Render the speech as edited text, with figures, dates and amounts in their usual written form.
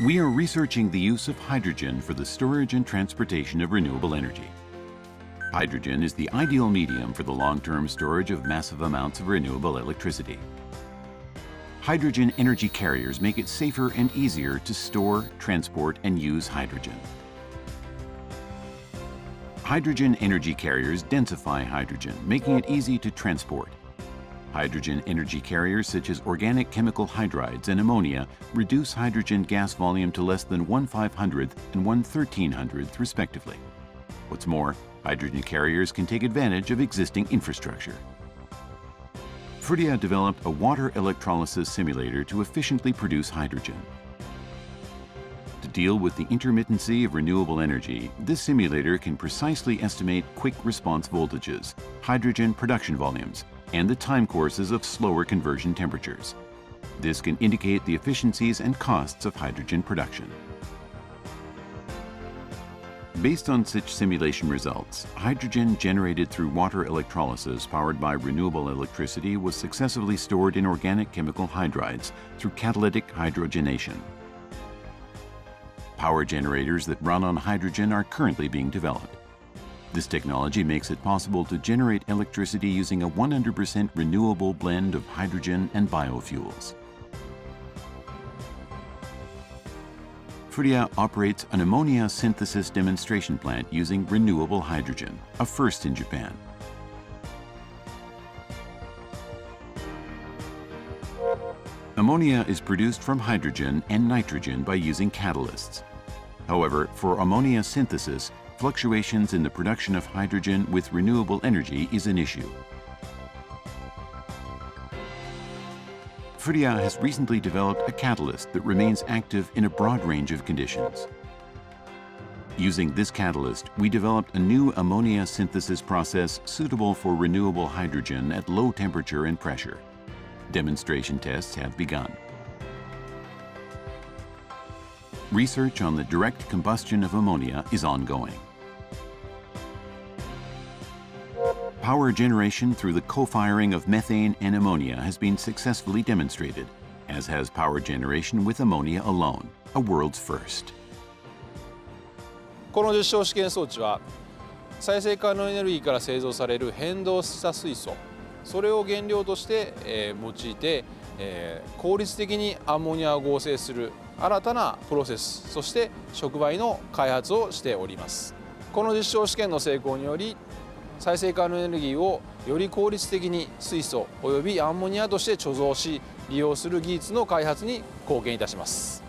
We are researching the use of hydrogen for the storage and transportation of renewable energy. Hydrogen is the ideal medium for the long-term storage of massive amounts of renewable electricity. Hydrogen energy carriers make it safer and easier to store, transport, and use hydrogen. Hydrogen energy carriers densify hydrogen, making it easy to transport. Hydrogen energy carriers such as organic chemical hydrides and ammonia reduce hydrogen gas volume to less than 1/500th and 1/1300th respectively. What's more, hydrogen carriers can take advantage of existing infrastructure. FREA developed a water electrolysis simulator to efficiently produce hydrogen. To deal with the intermittency of renewable energy, this simulator can precisely estimate quick response voltages, hydrogen production volumes, and the time courses of slower conversion temperatures. This can indicate the efficiencies and costs of hydrogen production. Based on such simulation results, hydrogen generated through water electrolysis powered by renewable electricity was successively stored in organic chemical hydrides through catalytic hydrogenation. Power generators that run on hydrogen are currently being developed. This technology makes it possible to generate electricity using a 100% renewable blend of hydrogen and biofuels. FREA operates an ammonia synthesis demonstration plant using renewable hydrogen, a first in Japan. Ammonia is produced from hydrogen and nitrogen by using catalysts. However, for ammonia synthesis, fluctuations in the production of hydrogen with renewable energy is an issue. FREA has recently developed a catalyst that remains active in a broad range of conditions. Using this catalyst, we developed a new ammonia synthesis process suitable for renewable hydrogen at low temperature and pressure. Demonstration tests have begun. Research on the direct combustion of ammonia is ongoing. Power generation through the co-firing of methane and ammonia has been successfully demonstrated, as has power generation with ammonia alone, a world's first. This test試験装置は再生可能エネルギーから製造される変動した水素、それを原料として用いて効率的にアンモニアを合成する新たなプロセス、そして触媒の開発をしております。この実証試験の成功により、再生可能エネルギーをより効率的に水素およびアンモニアとして貯蔵し、利用する技術の開発に貢献いたします。